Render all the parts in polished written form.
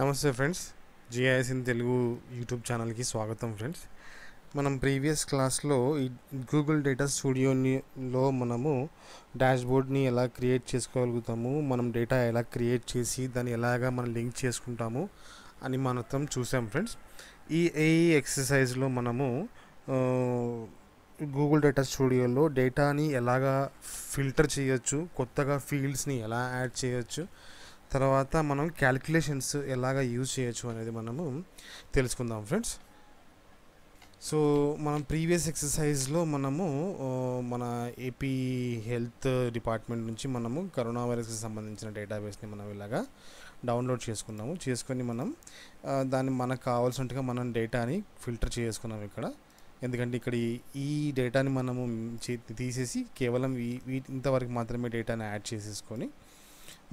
నమస్తే friends GIS in Telugu YouTube ఛానల్కి స్వాగతం ఫ్రెండ్స్. మనం ప్రీవియస్ క్లాస్లో ఈ గూగుల్ డేటా స్టూడియోలో మనము డాష్బోర్డ్ని ఎలా క్రియేట్ చేసుకోగలుగుతాము, మనం డేటా ఎలా క్రియేట్ చేసి దాన్ని ఎలాగా మనం లింక్ చేసుకుంటాము అని మనం చూసాం ఫ్రెండ్స్. ఈ ఎక్సర్సైజ్లో మనము గూగుల్ డేటా స్టూడియోలో డేటాని ఎలాగా ఫిల్టర్ చేయొచ్చు, కొత్తగా ఫీల్డ్స్ని ఎలా యాడ్ చేయొచ్చు, తర్వాత మనం క్యాలిక్యులేషన్స్ ఎలాగా యూజ్ చేయొచ్చు అనేది మనము తెలుసుకుందాం ఫ్రెండ్స్. సో మనం ప్రీవియస్ ఎక్సర్సైజ్లో మనము మన ఏపీ హెల్త్ డిపార్ట్మెంట్ నుంచి మనము కరోనా వైరస్కి సంబంధించిన డేటాబేస్ని మనం ఇలాగా డౌన్లోడ్ చేసుకున్నాము. చేసుకొని మనం దాన్ని మనకు కావాల్సినట్టుగా మనం డేటాని ఫిల్టర్ చేసుకున్నాం ఇక్కడ. ఎందుకంటే ఇక్కడ ఈ డేటాని మనము తీసేసి కేవలం ఇంతవరకు మాత్రమే డేటాని యాడ్ చేసేసుకొని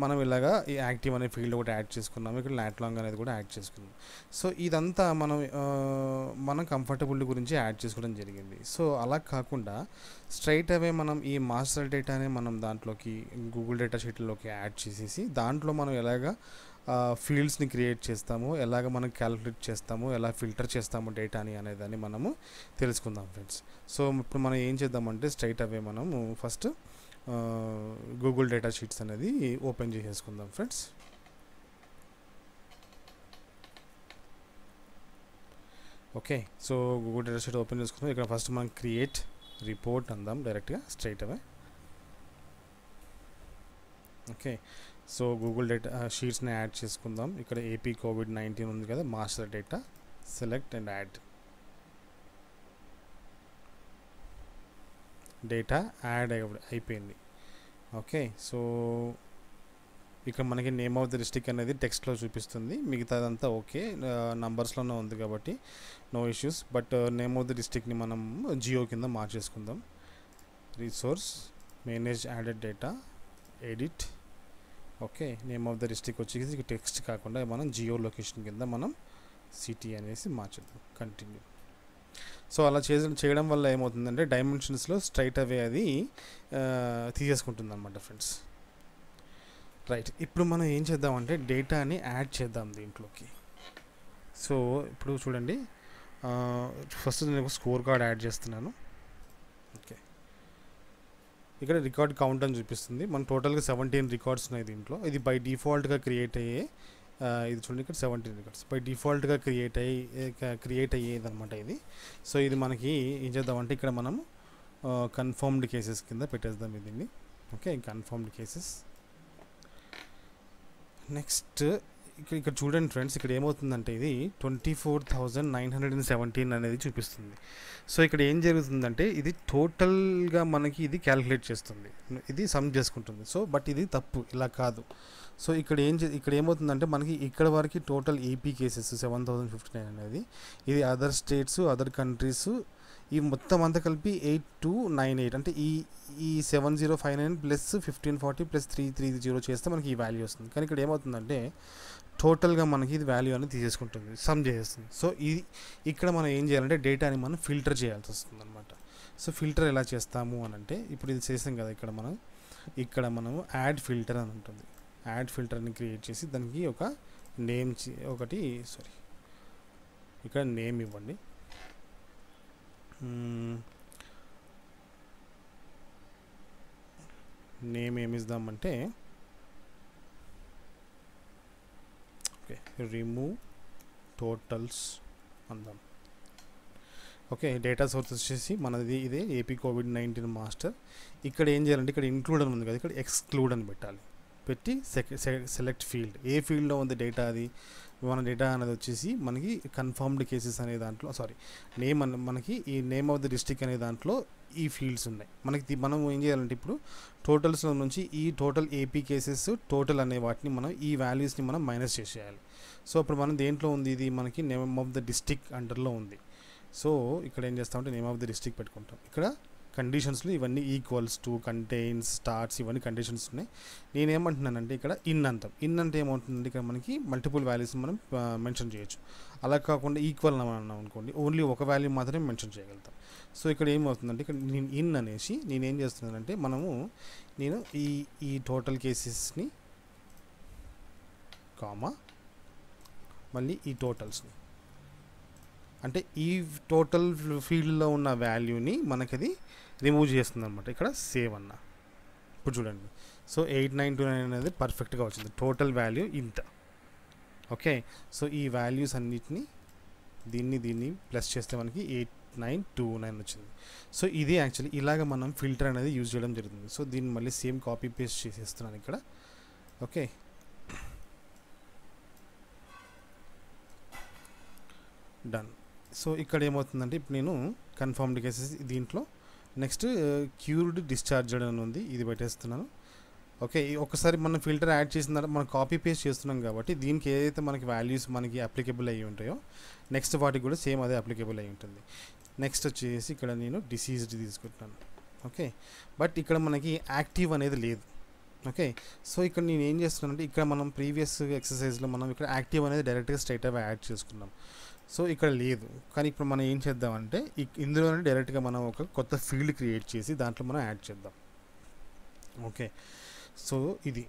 మనం ఇలాగా ఈ యాక్టివ్ అనే ఫీల్డ్ ఒకటి యాడ్ చేసుకున్నాము. ఇక్కడ లాట్ లాంగ్ అనేది కూడా యాడ్ చేసుకున్నాం. సో ఇదంతా మనం కంఫర్టబుల్ గురించి యాడ్ చేసుకోవడం జరిగింది. సో అలా కాకుండా స్ట్రైట్ అవే మనం ఈ మాస్టర్ డేటానే మనం దాంట్లోకి గూగుల్ డేటా షీట్లోకి యాడ్ చేసేసి దాంట్లో మనం ఎలాగా ఫీల్డ్స్ని క్రియేట్ చేస్తాము, ఎలాగ మనం క్యాలిక్యులేట్ చేస్తాము, ఎలా ఫిల్టర్ చేస్తాము డేటాని అనేదాన్ని మనము తెలుసుకుందాం ఫ్రెండ్స్. సో ఇప్పుడు మనం ఏం చేద్దామంటే స్ట్రైట్ అవే మనము ఫస్ట్ గూగుల్ డేటా షీట్స్ అనేది ఓపెన్ చేసేసుకుందాం friends. Okay, so Google data sheet open చేసుకుందాం. ఇక్కడ ఫస్ట్ మనం క్రియేట్ రిపోర్ట్ అందాం డైరెక్ట్గా straight away. Okay, so Google data షీట్స్ని యాడ్ చేసుకుందాం. ఇక్కడ ఏపీ COVID-19 ఉంది కదా, master data select and add data add అయిపోయింది. ఓకే, సో ఇక్కడ మనకి నేమ్ ఆఫ్ ది డిస్ట్రిక్ట్ అనేది టెక్స్ట్లో చూపిస్తుంది, మిగతాదంతా ఓకే నంబర్స్లోనే ఉంది కాబట్టి no issues. But name of the డిస్ట్రిక్ట్ని మనం జియో కింద మార్చేసుకుందాం. Resource manage added data edit. Okay, name of the district వచ్చేసి టెక్స్ట్ కాకుండా మనం జియో లొకేషన్ కింద మనం సిటీ అనేసి మార్చేద్దాం. కంటిన్యూ. సో అలా చేయడం వల్ల ఏమవుతుందంటే డైమెన్షన్స్లో స్ట్రైట్ అవే అది తీసేసుకుంటుంది అనమాట ఫ్రెండ్స్. రైట్, ఇప్పుడు మనం ఏం చేద్దామంటే డేటాని యాడ్ చేద్దాం దీంట్లోకి. సో ఇప్పుడు చూడండి, ఫస్ట్ నేను ఒక స్కోర్ కార్డ్ యాడ్ చేస్తున్నాను. ఓకే, ఇక్కడ రికార్డ్ కౌంట్ అని చూపిస్తుంది. మన టోటల్గా 17 రికార్డ్స్ ఉన్నాయి దీంట్లో. ఇది బై డిఫాల్ట్గా క్రియేట్ అయ్యే, ఇది చూడండి ఇక్కడ 17 రికార్డ్స్ బై డిఫాల్ట్గా క్రియేట్ అయ్యేది అనమాట ఇది. సో ఇది మనకి ఏం చేద్దామంటే ఇక్కడ మనం కన్ఫర్మ్డ్ కేసెస్ కింద పెట్టేద్దాం దీన్ని. Okay, confirmed cases. నెక్స్ట్ ఇక్కడ చూడండి ఫ్రెండ్స్, ఇక్కడ ఏమవుతుందంటే ఇది 24,917 అనేది చూపిస్తుంది. సో ఇక్కడ ఏం జరుగుతుందంటే ఇది టోటల్గా మనకి ఇది క్యాలిక్యులేట్ చేస్తుంది, ఇది సమ్ చేసుకుంటుంది. సో బట్ ఇది తప్పు, ఇలా కాదు. సో ఇక్కడ ఏమవుతుందంటే మనకి ఇక్కడ వరకు టోటల్ ఏపీ కేసెస్ 7,059 అనేది, ఇది అదర్ స్టేట్స్ అదర్ కంట్రీస్ ఈ మొత్తం అంతా కలిపి 8,298, అంటే ఈ 7,059 ప్లస్ 1,540 ప్లస్ 3,3,0 చేస్తే మనకి ఈ వాల్యూ వస్తుంది. కానీ ఇక్కడ ఏమవుతుందంటే టోటల్గా మనకి ఇది వాల్యూ అనేది తీసేసుకుంటుంది, సమ్ చేసేస్తుంది. సో ఇది ఇక్కడ మనం ఏం చేయాలంటే డేటాని మనం ఫిల్టర్ చేయాల్సి వస్తుంది అనమాట. సో ఫిల్టర్ ఎలా చేస్తాము అని అంటే ఇప్పుడు ఇది చేసాం కదా, ఇక్కడ మనం యాడ్ ఫిల్టర్ అని ఉంటుంది. యాడ్ ఫిల్టర్ని క్రియేట్ చేసి దానికి ఒక నేమ్ ఇక్కడ నేమ్ ఇవ్వండి. నేమ్ ఏమి ఇద్దామంటే ఓకే రిమూవ్ టోటల్స్ అందాం. ఓకే, డేటా సోర్స్ వచ్చేసి మనది ఇదే ఏపీ COVID-19 మాస్టర్. ఇక్కడ ఏం చేయాలంటే ఇక్కడ ఇంక్లూడ్ అని ఉంది కదా, ఇక్కడ ఎక్స్క్లూడ్ అని పెట్టాలి. పెట్టి సెలెక్ట్ ఫీల్డ్, ఏ ఫీల్డ్లో ఉంది డేటా అది మన డేటా అనేది వచ్చేసి మనకి కన్ఫర్మ్డ్ కేసెస్ అనే దాంట్లో, నేమ్ అని మనకి ఈ నేమ్ ఆఫ్ ది డిస్ట్రిక్ట్ అనే దాంట్లో ఈ ఫీల్డ్స్ ఉన్నాయి మనకి. మనం ఏం చేయాలంటే ఇప్పుడు టోటల్స్లో నుంచి ఈ టోటల్ ఏపీ కేసెస్ టోటల్ అనే వాటిని మనం ఈ వాల్యూస్ని మనం మైనస్ చేసేయాలి. సో అప్పుడు మనం దేంట్లో ఉంది, ఇది మనకి నేమ్ ఆఫ్ ది డిస్ట్రిక్ట్ అండర్లో ఉంది. సో ఇక్కడ ఏం చేస్తామంటే నేమ్ ఆఫ్ ది డిస్ట్రిక్ట్ పెట్టుకుంటాం. ఇక్కడ కండిషన్స్లో ఇవన్నీ ఈక్వల్స్ టు కంటైన్స్ స్టార్ట్స్ ఇవన్నీ కండిషన్స్ ఉన్నాయి. నేనేమంటున్నానంటే ఇక్కడ ఇన్ అంటాం. ఇన్ అంటే ఏమవుతుందంటే ఇక్కడ మనకి మల్టిపుల్ వాల్యూస్ మనం మెన్షన్ చేయొచ్చు. అలా కాకుండా ఈక్వల్ అన్నాం అనుకోండి, ఓన్లీ ఒక వాల్యూ మాత్రమే మెన్షన్ చేయగలుగుతాం. సో ఇక్కడ ఏమవుతుందంటే ఇక్కడ నేను ఇన్ అనేసి నేనేం చేస్తున్నానంటే నేను ఈ టోటల్ కేసెస్ని కామా మళ్ళీ ఈ టోటల్స్ని అంటే ఈ టోటల్ ఫీల్డ్లో ఉన్న వాల్యూని మనకది రిమూవ్ చేస్తుంది అనమాట ఇక్కడ సేవ్ అన్న. ఇప్పుడు చూడండి, సో 8929 అనేది పర్ఫెక్ట్గా వచ్చింది, టోటల్ వాల్యూ ఇంత. ఓకే, సో ఈ వాల్యూస్ అన్నిటిని దీన్ని దీన్ని ప్లస్ చేస్తే మనకి 8929 వచ్చింది. సో ఇది యాక్చువల్లీ ఇలాగ మనం ఫిల్టర్ అనేది యూజ్ చేయడం జరుగుతుంది. సో దీన్ని మళ్ళీ సేమ్ కాపీ పేస్ట్ చేసేస్తున్నాను ఇక్కడ. Okay, done. సో ఇక్కడ ఏమవుతుందంటే ఇప్పుడు నేను కన్ఫర్మ్డ్ కేసెస్ దీంట్లో నెక్స్ట్ క్యూర్డ్ డిశ్చార్జ్డ్ అని ఉంది, ఇది పెట్టేస్తున్నాను. ఓకే, ఒకసారి మనం ఫిల్టర్ యాడ్ చేసిన తర్వాత మనం కాపీ పేస్ట్ చేస్తున్నాం కాబట్టి దీనికి ఏదైతే మనకి వాల్యూస్ మనకి అప్లికేబుల్ అయ్యి ఉంటాయో నెక్స్ట్ వాటికి కూడా సేమ్ అదే అప్లికేబుల్ అయ్యి ఉంటుంది. నెక్స్ట్ వచ్చేసి ఇక్కడ నేను డిసీజ్డ్ తీసుకుంటున్నాను. ఓకే, బట్ ఇక్కడ మనకి యాక్టివ్ అనేది లేదు. ఓకే, సో ఇక్కడ నేను ఏం చేస్తున్నానంటే ఇక్కడ మనం ప్రీవియస్ ఎక్సర్సైజ్లో మనం ఇక్కడ యాక్టివ్ అనేది డైరెక్ట్గా స్ట్రైట్ అవే యాడ్ చేసుకున్నాం. సో ఇక్కడ లేదు, కానీ ఇప్పుడు మనం ఏం చేద్దామంటే ఇందులోనే డైరెక్ట్గా మనం ఒక కొత్త ఫీల్డ్ క్రియేట్ చేసి దాంట్లో మనం యాడ్ చేద్దాం. ఓకే, సో ఇది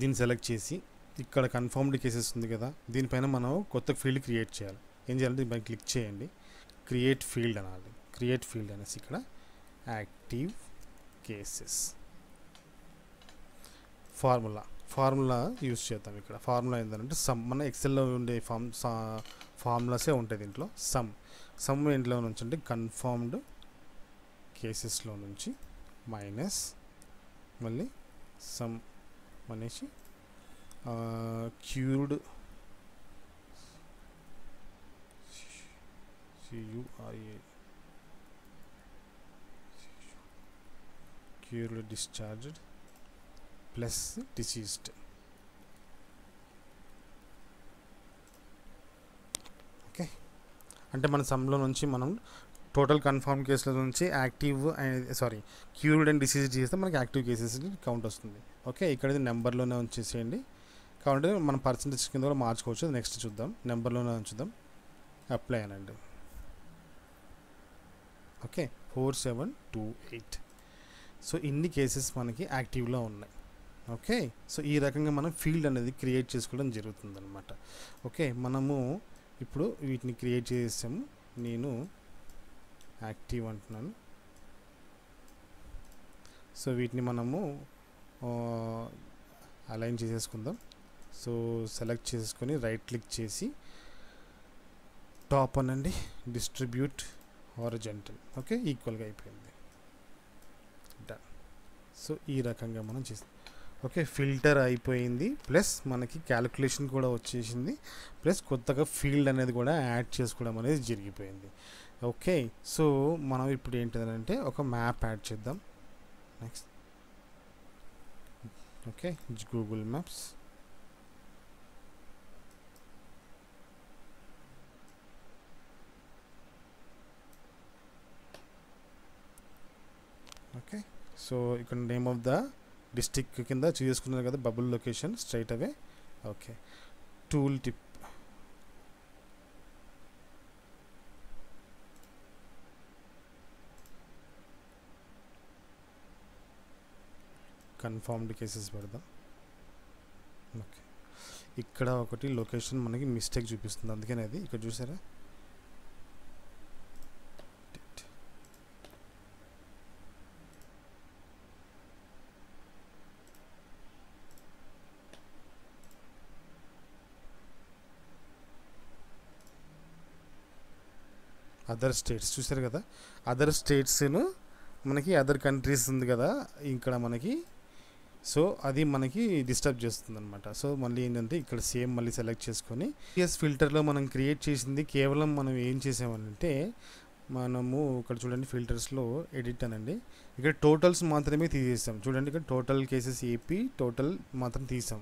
దీన్ని సెలెక్ట్ చేసి ఇక్కడ కన్ఫర్మ్డ్ కేసెస్ ఉంది కదా, దీనిపైన మనం కొత్త ఫీల్డ్ క్రియేట్ చేయాలి. ఏం చేయాలంటే దీనిపైన క్లిక్ చేయండి, క్రియేట్ ఫీల్డ్ అనాలి. క్రియేట్ ఫీల్డ్ అనేసి ఇక్కడ యాక్టివ్ కేసెస్ ఫార్ములా యూజ్ చేద్దాం. ఇక్కడ ఫార్ములా ఏంటంటే సమ్, మన ఎక్సెల్లో ఉండే ఫార్ములాసే ఉంటాయి దీంట్లో. సమ్ ఇంట్లో నుంచి అంటే కన్ఫర్మ్డ్ కేసెస్లో నుంచి మైనస్ మళ్ళీ సమ్ అనేసి cured cured discharged plus deceased. Okay, అంటే మన సమ్లో నుంచి మనం టోటల్ కన్ఫర్మ్ కేసుల నుంచి క్యూర్డ్ అండ్ డిసీజ్డ్ చేస్తే మనకి యాక్టివ్ కేసెస్ కౌంట్ వస్తుంది. ఓకే, ఇక్కడది నెంబర్లోనే ఉంచేసేయండి, కాబట్టి మనం పర్సంటేజ్ కింద కూడా మార్చుకోవచ్చు. నెక్స్ట్ చూద్దాం, నెంబర్లోనే ఉంచుదాం, అప్లై అనండి. ఓకే, 4728. సో ఇన్ని కేసెస్ మనకి యాక్టివ్లో ఉన్నాయి. ఓకే, సో ఈ రకంగా మనం ఫీల్డ్ అనేది క్రియేట్ చేసుకోవడం జరుగుతుంది అనమాట. ఓకే, మనము ఇప్పుడు వీటిని క్రియేట్ చేసాము. నేను యాక్టివ్ అంటున్నాను. సో వీటిని మనము అలైన్ చేసేసుకుందాం. సో సెలెక్ట్ చేసుకొని రైట్ క్లిక్ చేసి టాప్ అనండి, డిస్ట్రిబ్యూట్ హారిజాంటల్. ఓకే, ఈక్వల్గా అయిపోయింది. సో ఈ రకంగా మనం చేస్తాం. ఓకే, ఫిల్టర్ అయిపోయింది, ప్లస్ మనకి క్యాలిక్యులేషన్ కూడా వచ్చేసింది, ప్లస్ కొత్తగా ఫీల్డ్ అనేది కూడా యాడ్ చేసుకోవడం అనేది జరిగిపోయింది. ఓకే, సో మనం ఇప్పుడు ఏంటంటే ఒక మ్యాప్ యాడ్ చేద్దాం. Next okay, Google maps. Okay, so ఇక్కడ నేమ్ ఆఫ్ ద డిస్ట్రిక్ట్ కింద చూసుకున్నారు కదా bubble location straight away. Okay, tool tip confirmed cases పెడదాం. ఓకే, ఇక్కడ ఒకటి లొకేషన్ మనకి మిస్టేక్ చూపిస్తుంది, అందుకనే అది ఇక్కడ చూసారా. అదర్ స్టేట్స్ చూసారు కదా, అదర్ స్టేట్స్ను మనకి అదర్ కంట్రీస్ ఉంది కదా ఇక్కడ మనకి, సో అది మనకి డిస్టర్బ్ చేస్తుంది అనమాట. సో మళ్ళీ ఏంటంటే ఇక్కడ సేమ్ మళ్ళీ సెలెక్ట్ చేసుకొని ఎస్ ఫిల్టర్లో మనం క్రియేట్ చేసింది కేవలం మనం ఏం చేసామంటే మనము ఇక్కడ చూడండి ఫిల్టర్స్లో ఎడిట్ అనండి, ఇక్కడ టోటల్స్ మాత్రమే తీసేసాం. చూడండి ఇక్కడ టోటల్ కేసెస్ ఏపీ టోటల్ మాత్రం తీసాం.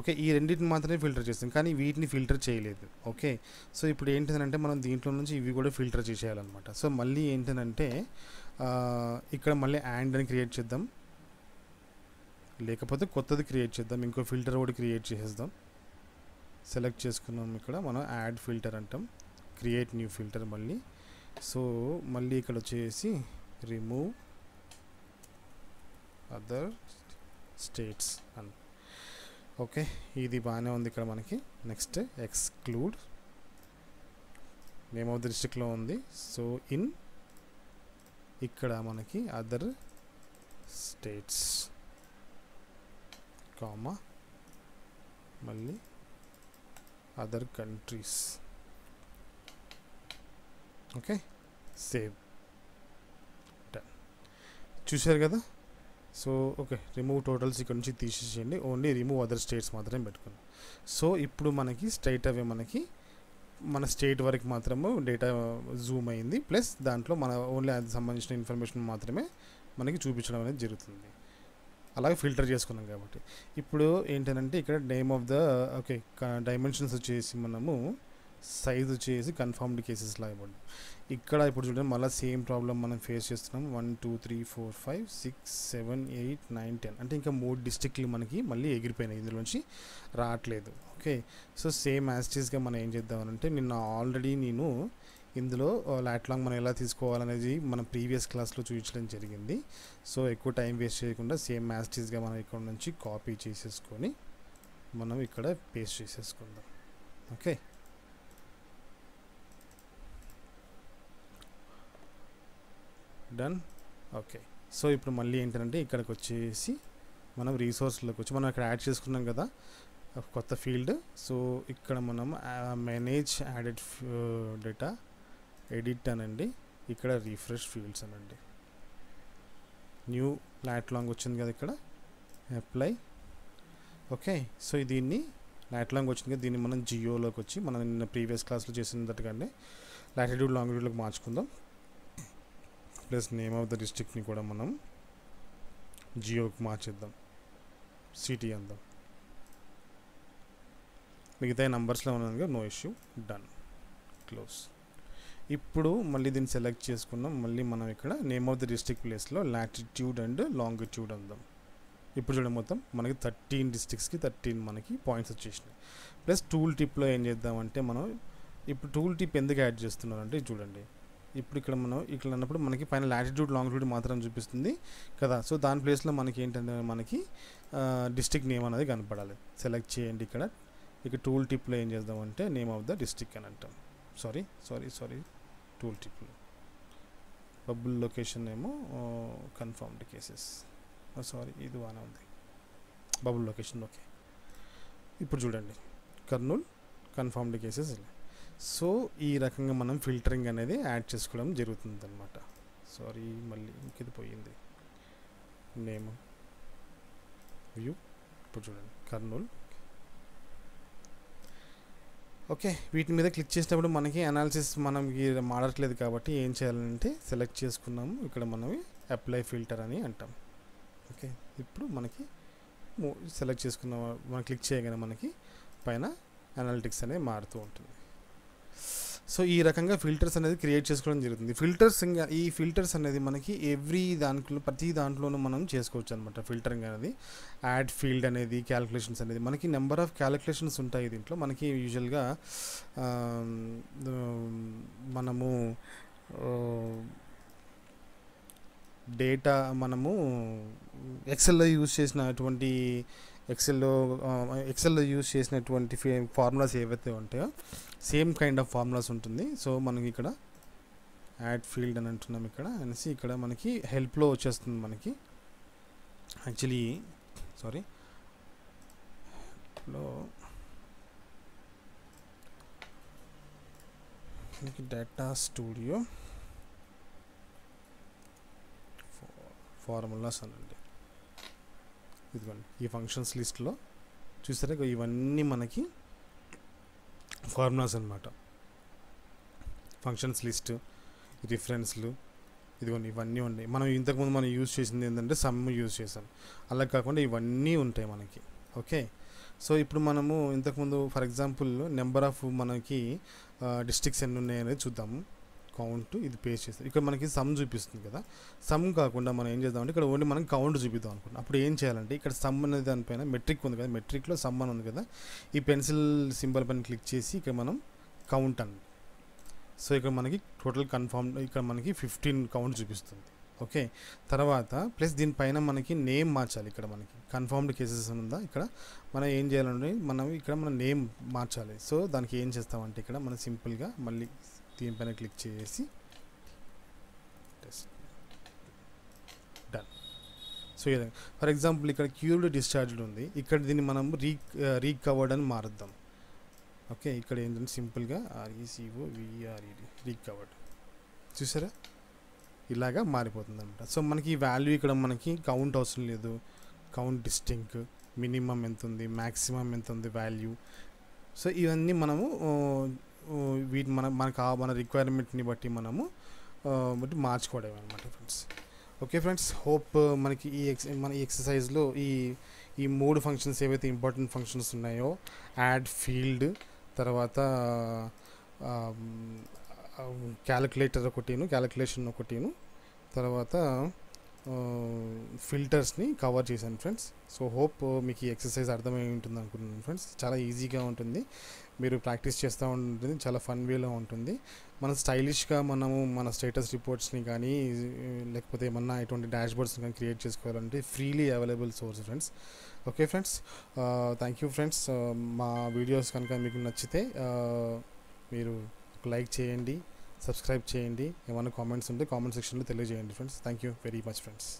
ఓకే, ఈ రెండింటిని మాత్రమే ఫిల్టర్ చేస్తాం, కానీ వీటిని ఫిల్టర్ చేయలేదు. ఓకే, సో ఇప్పుడు ఏంటంటే మనం దీంట్లో నుంచి ఇవి కూడా ఫిల్టర్ చేసేయాలన్నమాట. సో మళ్ళీ ఏంటంటే ఇక్కడ మళ్ళీ యాండ్ అని క్రియేట్ చేద్దాం, లేకపోతే కొత్తది క్రియేట్ చేద్దాం, ఇంకో ఫిల్టర్ కూడా క్రియేట్ చేసేద్దాం. సెలెక్ట్ చేసుకున్నాం, ఇక్కడ మనం యాడ్ ఫిల్టర్ అంటాం, క్రియేట్ న్యూ ఫిల్టర్ మళ్ళీ. సో మళ్ళీ ఇక్కడ వచ్చేసి రిమూవ్ అదర్ స్టేట్స్ అని. ఓకే ఇది బాగానే ఉంది. ఇక్కడ మనకి next exclude name of the డిస్ట్రిక్ట్లో ఉంది. సో ఇన్ ఇక్కడ మనకి అదర్ స్టేట్స్ కామా మళ్ళీ other countries. Okay save done. చూశారు కదా. సో ఓకే రిమూవ్ టోటల్స్ ఇక్కడ నుంచి తీసేసేయండి, ఓన్లీ రిమూవ్ అదర్ స్టేట్స్ మాత్రమే పెట్టుకున్నాం. సో ఇప్పుడు మనకి స్ట్రైట్ అవే మనకి మన స్టేట్ వరకు మాత్రము డేటా జూమ్ అయింది, ప్లస్ దాంట్లో మన ఓన్లీ అది సంబంధించిన ఇన్ఫర్మేషన్ మాత్రమే మనకి చూపించడం అనేది జరుగుతుంది. అలాగే ఫిల్టర్ చేసుకున్నాం కాబట్టి ఇప్పుడు ఏంటంటే ఇక్కడ name of the okay dimensions వచ్చేసి మనము సైజ్ వచ్చేసి కన్ఫర్మ్డ్ కేసెస్ లాగా పడ్డాం. ఇక్కడ ఇప్పుడు చూడండి మళ్ళీ సేమ్ ప్రాబ్లం మనం ఫేస్ చేస్తున్నాం. 1 2 3 4 5 6 7 8 9 10 అంటే ఇంకా 3 డిస్ట్రిక్ట్లు మనకి మళ్ళీ ఎగిరిపోయినాయి, ఇందులోంచి రావట్లేదు. ఓకే సో సేమ్ యాస్టీస్గా మనం ఏం చేద్దామనంటే నిన్న ఆల్రెడీ నేను ఇందులో లాట్లాంగ్ మనం ఎలా తీసుకోవాలనేది మనం ప్రీవియస్ క్లాస్లో చూపించడం జరిగింది. సో ఎక్కువ టైం వేస్ట్ చేయకుండా సేమ్ యాస్టీస్గా మనం ఇక్కడ నుంచి కాపీ చేసేసుకొని మనం ఇక్కడ పేస్ట్ చేసేసుకుందాం. Okay done. ఓకే సో ఇప్పుడు మళ్ళీ ఏంటంటే ఇక్కడికి వచ్చేసి మనం రీసోర్స్లోకి వచ్చి మనం ఇక్కడ యాడ్ చేసుకున్నాం కదా కొత్త ఫీల్డ్. సో ఇక్కడ మనం మేనేజ్ యాడెడ్ డేటా ఎడిట్ అనండి, ఇక్కడ రీఫ్రెష్ ఫీల్డ్స్ అనండి. న్యూ లాట్లాంగ్ వచ్చింది కదా ఇక్కడ అప్లై. ఓకే సో దీన్ని లాట్లాంగ్ వచ్చింది కదా దీన్ని మనం జియోలోకి వచ్చి మనం నిన్న ప్రీవియస్ క్లాస్లో చేసినట్టుగానే లాటిట్యూడ్ లాంగిట్యూడ్లోకి మార్చుకుందాం. ప్లస్ నేమ్ ఆఫ్ ద డిస్ట్రిక్ట్ని కూడా మనం జియోకి మార్చేద్దాం, సిటీ అందాం. మిగతా నంబర్స్లో ఉన్నాను నో ఇష్యూ. Done close. ఇప్పుడు మళ్ళీ దీన్ని సెలెక్ట్ చేసుకున్నాం. మళ్ళీ మనం ఇక్కడ నేమ్ ఆఫ్ ద డిస్ట్రిక్ట్ ప్లేస్లో లాటిట్యూడ్ అండ్ లాంగిట్యూడ్ అందాం. ఇప్పుడు చూడండి మొత్తం మనకి 13 డిస్ట్రిక్ట్స్కి 13 మనకి పాయింట్స్ వచ్చేసినాయి. ప్లస్ టూల్ టిప్లో ఏం చేద్దామంటే మనం ఇప్పుడు టూల్ టిప్ ఎందుకు యాడ్ చేస్తున్నారంటే చూడండి ఇప్పుడు ఇక్కడ మనం ఇక్కడ అన్నప్పుడు మనకి పైన లాటిట్యూడ్ లాంగిట్యూడ్ మాత్రం చూపిస్తుంది కదా. సో దాని ప్లేస్లో మనకి ఏంటంటే మనకి డిస్ట్రిక్ట్ నేమ్ అనేది కనపడాలి. సెలెక్ట్ చేయండి ఇక్కడ ఇక టూల్ టిప్లో ఏం చేద్దామంటే నేమ్ ఆఫ్ ద డిస్ట్రిక్ట్ అని అంటాం. సారీ టూల్ టిప్లో బబుల్ లొకేషన్ ఏమో కన్ఫర్మ్డ్ కేసెస్, సారీ ఇది బాగానే ఉంది బబుల్ లొకేషన్. ఓకే ఇప్పుడు చూడండి కర్నూల్ కన్ఫర్మ్డ్ కేసెస్. సో ఈ రకంగా మనం ఫిల్టరింగ్ అనేది యాడ్ చేసుకోవడం జరుగుతుంది అనమాట. సారీ మళ్ళీ ఇది పోయింది. నేమ్ వ్యూ ఇప్పుడు చూడండి కర్నూలు. ఓకే వీటి మీద క్లిక్ చేసినప్పుడు మనకి అనాలిసిస్ మనకి మాడట్లేదు కాబట్టి ఏం చేయాలంటే సెలెక్ట్ చేసుకున్నాము ఇక్కడ మనం అప్లై ఫిల్టర్ అని అంటాం. ఓకే ఇప్పుడు మనకి సెలెక్ట్ చేసుకున్న మనం క్లిక్ చేయగానే మనకి పైన అనాలిటిక్స్ అనేది మారుతూ ఉంటుంది. సో ఈ రకంగా ఫిల్టర్స్ అనేది క్రియేట్ చేసుకోవడం జరుగుతుంది. ఈ ఫిల్టర్స్ అనేది మనకి ఎవ్రీ దాంట్లో ప్రతి దాంట్లోనూ మనం చేసుకోవచ్చు అనమాట. ఫిల్టరింగ్ అనేది యాడ్ ఫీల్డ్ అనేది క్యాలిక్యులేషన్స్ అనేది మనకి నెంబర్ ఆఫ్ క్యాలిక్యులేషన్స్ ఉంటాయి దీంట్లో. మనకి యూజువల్గా మనము డేటా మనము ఎక్సెల్లో యూజ్ చేసినటువంటి ఎక్సెల్లో యూజ్ చేసినటువంటి ఫార్ములాస్ ఏవైతే ఉంటాయో సేమ్ కైండ్ ఆఫ్ ఫార్ములాస్ ఉంటుంది. సో మనకి ఇక్కడ యాడ్ ఫీల్డ్ అని అంటున్నాం ఇక్కడ అనేసి ఇక్కడ మనకి హెల్ప్లో వచ్చేస్తుంది మనకి యాక్చువల్లీ హెల్ప్లో మనకి డేటా స్టూడియో ఫార్ములాస్ అనండి. ఇదిగోండి ఈ ఫంక్షన్స్ లిస్ట్లో చూసారా ఇవన్నీ మనకి ఫార్ములాస్ అన్నమాట. ఫంక్షన్స్ లిస్ట్ రిఫరెన్స్లు ఇదిగోండి ఇవన్నీ ఉన్నాయి. మనం ఇంతకుముందు మనం యూజ్ చేసింది ఏంటంటే సమ్ యూజ్ చేసాం, అలా కాకుండా ఇవన్నీ ఉంటాయి మనకి. ఓకే సో ఇప్పుడు మనము ఇంతకుముందు ఫర్ ఎగ్జాంపుల్ నెంబర్ ఆఫ్ మనకి డిస్ట్రిక్ట్స్ ఎన్ని ఉన్నాయనేది చూద్దాము. కౌంట్ ఇది పేస్ట్ చేస్తాం. ఇక్కడ మనకి సమ్ చూపిస్తుంది కదా, సమ్ కాకుండా మనం ఏం చేద్దామంటే ఇక్కడ ఓన్లీ మనం కౌంట్ చూపిద్దాం అనుకుంటున్నాం. అప్పుడు ఏం చేయాలంటే ఇక్కడ సమ్ అనేది దానిపైన మెట్రిక్ ఉంది కదా, మెట్రిక్లో సమ్ అని ఉంది కదా, ఈ పెన్సిల్ సింబల్ పైన క్లిక్ చేసి ఇక్కడ మనం కౌంట్ అని. సో ఇక్కడ మనకి టోటల్ కన్ఫర్మ్ ఇక్కడ మనకి 15 కౌంట్ చూపిస్తుంది. ఓకే తర్వాత ప్లస్ దీని పైన మనకి నేమ్ మార్చాలి ఇక్కడ మనకి కన్ఫర్మ్డ్ కేసెస్ ఉందా ఇక్కడ మనం ఏం చేయాలంటే మనం ఇక్కడ మన నేమ్ మార్చాలి సో దానికి ఏం చేస్తామంటే ఇక్కడ మనం సింపుల్ గా మళ్ళీ దీనిపైన క్లిక్ చేసి డన్ సో ఇలా ఫర్ ఎగ్జాంపుల్ ఇక్కడ క్యూర్డ్ డిశ్చార్జ్డ్ ఉంది ఇక్కడ దీన్ని మనం రీకవర్డ్ అని మారుద్దాం ఓకే ఇక్కడ ఏంటంటే సింపుల్ గా RECOVERED రీకవర్డ్ చూసారా ఇలాగా మారిపోతుందన్నమాట సో మనకి ఈ వాల్యూ ఇక్కడ మనకి కౌంట్ అవసరం లేదు కౌంట్ డిస్టింక్ మినిమం ఎంత ఉంది మాక్సిమం ఎంత ఉంది వాల్యూ సో ఇవన్నీ మనము వీటి మన రిక్వైర్మెంట్ని బట్టి మనము బట్టి మార్చుకోవడం అనమాట ఫ్రెండ్స్ ఓకే ఫ్రెండ్స్ హోప్ మనకి మన ఈ ఎక్సర్సైజ్లో ఈ మూడు ఫంక్షన్స్ ఏవైతే ఇంపార్టెంట్ ఫంక్షన్స్ ఉన్నాయో యాడ్ ఫీల్డ్ తర్వాత క్యాలిక్యులేటర్ ఒకటిను క్యాలిక్యులేషన్ ఒకటిను తర్వాత ఫిల్టర్స్ని కవర్ చేశాను ఫ్రెండ్స్ సో హోప్ మీకు ఈ ఎక్సర్సైజ్ అర్థమై ఉంటుంది అనుకుంటున్నాను ఫ్రెండ్స్ చాలా ఈజీగా ఉంటుంది మీరు ప్రాక్టీస్ చేస్తూ ఉంటుంది చాలా ఫన్ వేలో ఉంటుంది మనం స్టైలిష్గా మనము మన స్టేటస్ రిపోర్ట్స్ని కానీ లేకపోతే ఏమన్నా ఇటువంటి డాష్బోర్డ్స్ని కానీ క్రియేట్ చేసుకోవాలంటే freely available source friends okay friends thank you friends మా వీడియోస్ కనుక మీకు నచ్చితే మీరు లైక్ చేయండి సబ్స్క్రైబ్ చేయండి ఏమైనా కామెంట్స్ ఉంటే కామెంట్ సెక్షన్లో తెలియజేయండి friends thank you very much friends